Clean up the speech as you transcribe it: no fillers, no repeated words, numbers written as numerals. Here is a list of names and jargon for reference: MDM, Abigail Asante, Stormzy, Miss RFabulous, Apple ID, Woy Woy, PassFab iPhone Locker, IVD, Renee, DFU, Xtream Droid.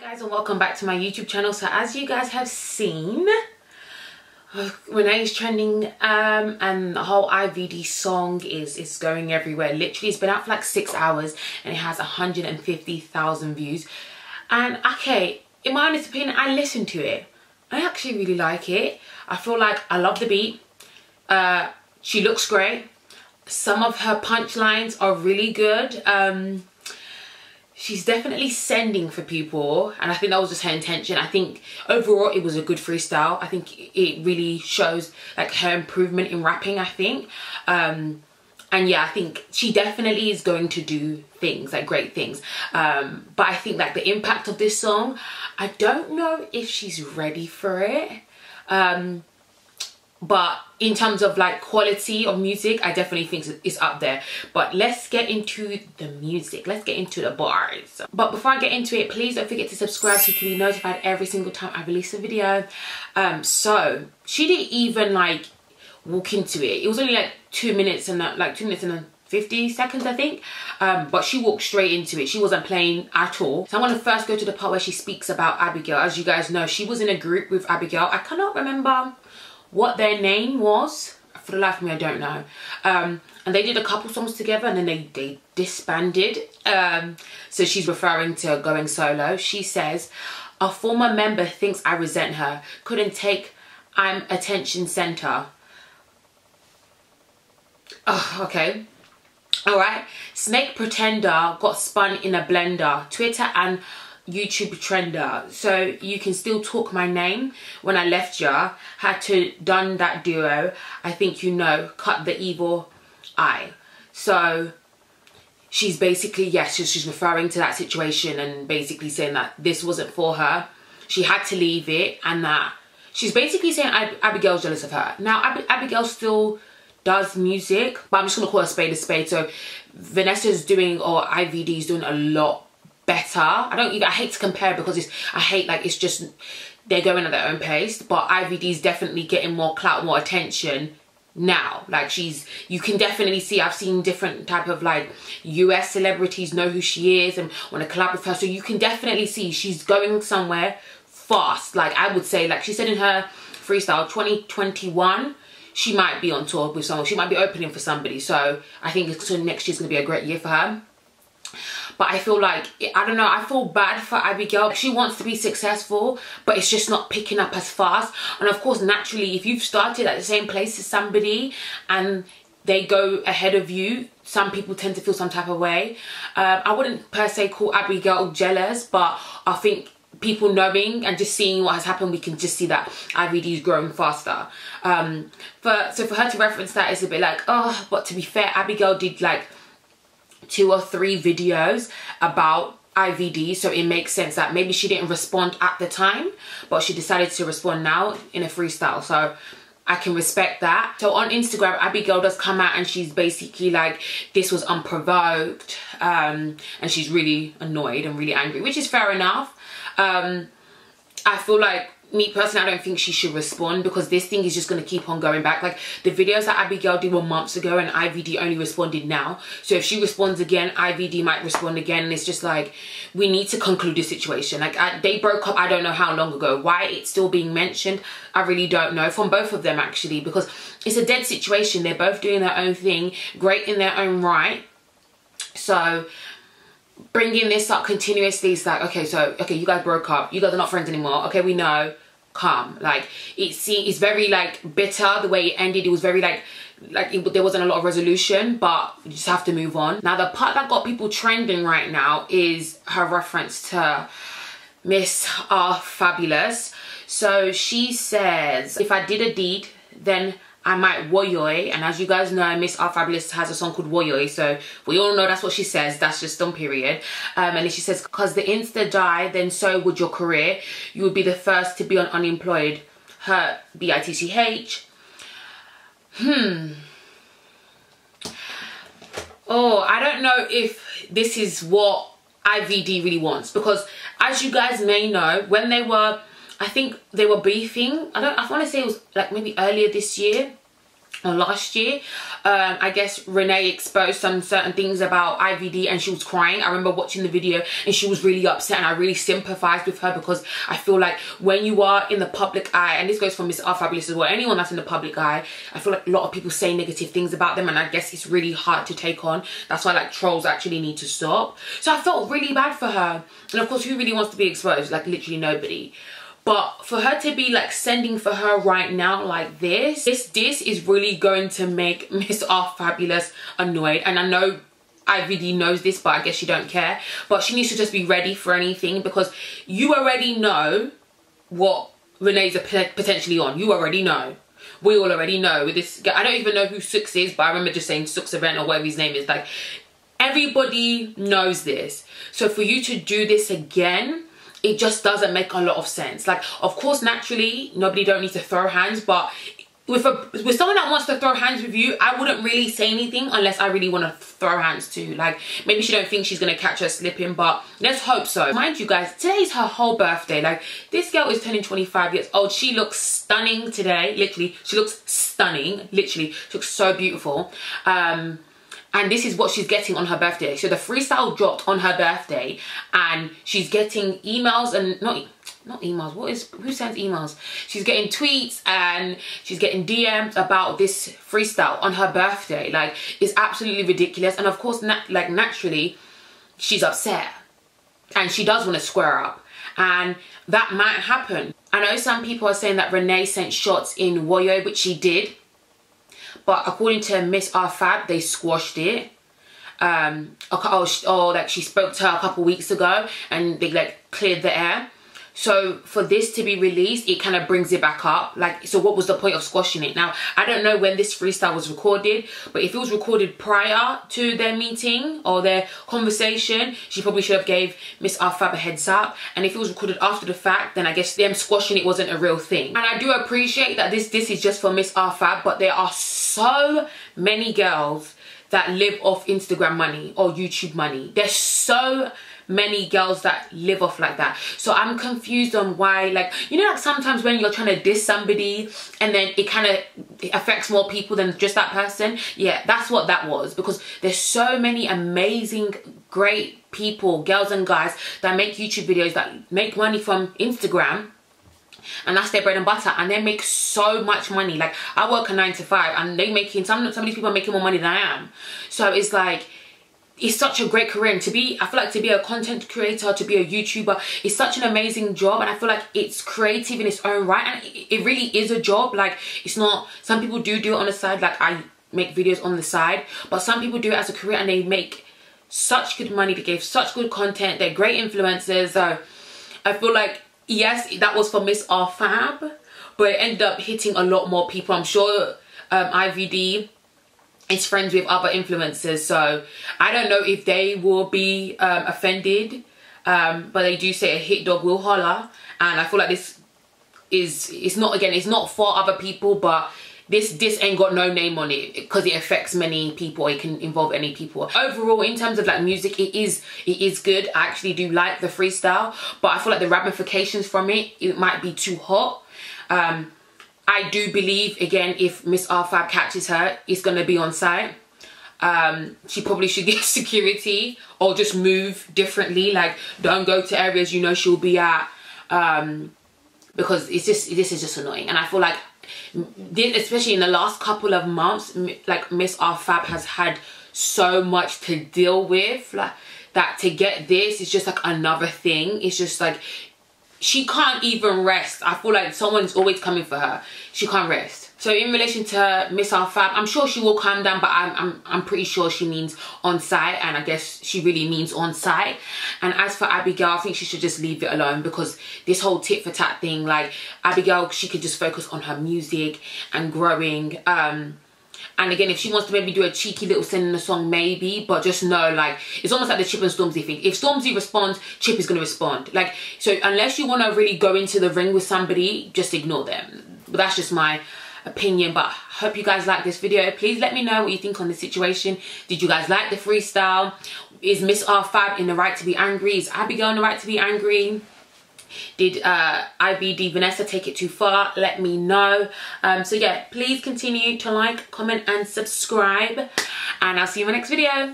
Hi guys and welcome back to my YouTube channel. So as you guys have seen, Renee is trending and the whole IVD song is going everywhere. Literally, it's been out for like 6 hours and it has 150,000 views. And okay, in my honest opinion, I listened to it. I actually really like it. I feel like I love the beat. She looks great. Some of her punchlines are really good. She's definitely sending for people, and I think that was just her intention. I think overall it was a good freestyle. I think it really shows like her improvement in rapping, I think. And yeah, I think she definitely is going to do things, like great things. But I think like the impact of this song, I don't know if she's ready for it. But in terms of like quality of music, I definitely think it's up there. But let's get into the music. Let's get into the bars. But before I get into it, please don't forget to subscribe so you can be notified every single time I release a video. So she didn't even like walk into it. It was only like 2 minutes and like 2 minutes and 50 seconds, I think. But she walked straight into it. She wasn't playing at all. So I want to first go to the part where she speaks about Abigail. As you guys know, she was in a group with Abigail. I cannot remember what their name was. For the life of me, I don't know. And they did a couple songs together and then they disbanded. So she's referring to going solo. She says, a former member thinks I resent her. Couldn't take, I'm attention center. Oh, okay. All right. Snake pretender got spun in a blender. Twitter and YouTube trender, so you can still talk my name. When I left ya, had to done that duo. I think you know, cut the evil eye. So she's basically, yes, she's referring to that situation and basically saying that this wasn't for her. She had to leave it, and that she's basically saying Abigail's jealous of her. Now, Abigail still does music, but I'm just gonna call a spade a spade. So Vanessa's doing, or IVD's doing, a lot better. I hate to compare because it's just they're going at their own pace, but IVD's definitely getting more clout, more attention now. Like you can definitely see, I've seen different type of like US celebrities know who she is and want to collab with her, so you can definitely see she's going somewhere fast. Like I would say, like she said in her freestyle, 2021 she might be on tour with someone, she might be opening for somebody. So I think next year's gonna be a great year for her. But I feel like, I don't know, I feel bad for Abigail. She wants to be successful, but it's just not picking up as fast. And of course, naturally, if you've started at the same place as somebody and they go ahead of you, some people tend to feel some type of way. I wouldn't per se call Abigail jealous, but I think people knowing and just seeing what has happened, we can just see that IVD is growing faster. So for her to reference that, it's a bit like, oh, but to be fair, Abigail did like 2 or 3 videos about IVD, so it makes sense that maybe she didn't respond at the time, but she decided to respond now in a freestyle, so I can respect that. So on Instagram, Abigail does come out and she's basically like, this was unprovoked, and she's really annoyed and really angry, which is fair enough. I feel like, me personally, I don't think she should respond because this thing is just going to keep on going back. Like the videos that Abigail did were months ago and IVD only responded now. So if she responds again, IVD might respond again. And it's just like, we need to conclude the situation. Like they broke up, I don't know how long ago. Why it's still being mentioned, I really don't know. From both of them actually, because it's a dead situation. They're both doing their own thing, great in their own right. So bringing this up continuously is like, okay, so, okay, you guys broke up, you guys are not friends anymore, okay, we know, calm. Like it's very like bitter the way it ended. It was very like there wasn't a lot of resolution, but you just have to move on. Now the part that got people trending right now is her reference to Miss RFabulous. So she says, if I did a deed, then I might Woy Woy. And as you guys know, Miss RFabulous has a song called Woy Woy, so we all know that's what she says. That's just on period. And then she says, cause the insta die, then so would your career. You would be the first to be on unemployed. Her bitch. Oh, I don't know if this is what IVD really wants, because as you guys may know, when they were, I think they were beefing, I want to say it was like maybe earlier this year last year. I guess Renee exposed some certain things about IVD and she was crying. I remember watching the video and she was really upset, and I really sympathized with her, because I feel like when you are in the public eye, and this goes for Miss RFabulous as well, anyone that's in the public eye, I feel like a lot of people say negative things about them, and I guess it's really hard to take on. That's why like trolls actually need to stop. So I felt really bad for her, and of course who really wants to be exposed? Like literally nobody. But for her to be like sending for her right now like this is really going to make Miss RFabulous annoyed. And I know IVD knows this, but I guess she don't care. But she needs to just be ready for anything, because you already know what Renee's potentially on. You already know. We all already know. With this, I don't even know who Sooks is, but I remember just saying Sooks event or whatever his name is. Like everybody knows this. So for you to do this again, it just doesn't make a lot of sense. Like, of course, naturally, nobody don't need to throw hands, but with someone that wants to throw hands with you, I wouldn't really say anything unless I really want to throw hands too. Like, maybe she don't think she's going to catch her slipping, but let's hope so. Mind you guys, today's her whole birthday. Like, this girl is turning 25 years old. She looks stunning today. Literally, she looks stunning. Literally, she looks so beautiful. And this is what she's getting on her birthday. So the freestyle dropped on her birthday, and she's getting emails and not emails. Who sends emails? She's getting tweets and she's getting DMs about this freestyle on her birthday. Like, it's absolutely ridiculous. And of course, naturally, she's upset and she does want to square up, and that might happen. I know some people are saying that Renee sent shots in Woy Woy, which she did. But according to Miss RFab, they squashed it. Like she spoke to her a couple weeks ago and they like cleared the air. So for this to be released, it kind of brings it back up. Like, so what was the point of squashing it? Now, I don't know when this freestyle was recorded, but if it was recorded prior to their meeting or their conversation, she probably should have gave Miss RFab a heads up. And if it was recorded after the fact, then I guess them squashing it wasn't a real thing. And I do appreciate that this is just for Miss RFab, but there are so many girls that live off Instagram money or YouTube money. There's so many girls that live off like that. So I'm confused on why, like, you know, like sometimes when you're trying to diss somebody and then it kind of affects more people than just that person. Yeah, that's what that was, because there's so many amazing, great people, girls and guys, that make YouTube videos, that make money from Instagram, and that's their bread and butter, and they make so much money. Like, I work a 9-to-5 and they making, some of these people are making more money than I am. So it's like, it's such a great career, and I feel like to be a content creator, to be a YouTuber, it's such an amazing job, and I feel like it's creative in its own right, and it really is a job. Like, it's not, some people do it on the side, like I make videos on the side, but some people do it as a career and they make such good money, they give such good content, they're great influencers. So I feel like, yes, that was for Miss RFab, but it ended up hitting a lot more people. I'm sure IVD is friends with other influencers, so I don't know if they will be offended, but they do say a hit dog will holler, and I feel like this is, it's not for other people, but this ain't got no name on it, because it affects many people, it can involve any people. Overall, in terms of like music, it is good. I actually do like the freestyle, but I feel like the ramifications from it might be too hot. I do believe, again, if Miss RFab catches her, it's going to be on site. She probably should get security or just move differently. Like, don't go to areas you know she'll be at, because this is just annoying. And I feel like, especially in the last couple of months, like Miss RFab has had so much to deal with. Like, that to get this is just like another thing. It's just like, she can't even rest. I feel like someone's always coming for her. She can't rest. So in relation to Miss RFab, I'm sure she will calm down, but I'm pretty sure she means on site, and I guess she really means on site. And as for Abigail, I think she should just leave it alone, because this whole tit for tat thing, like, Abigail, she could just focus on her music and growing. And again, if she wants to maybe do a cheeky little send in a song, maybe, but just know, like, it's almost like the Chip and Stormzy thing. If Stormzy responds, Chip is going to respond. Like, so unless you want to really go into the ring with somebody, just ignore them. But that's just my opinion. But I hope you guys like this video. Please let me know what you think on the situation. Did you guys like the freestyle? Is Miss RFab in the right to be angry? Is Abigail in the right to be angry? Did IVD Vanessa take it too far? Let me know. So yeah, please continue to like, comment and subscribe, and I'll see you in my next video.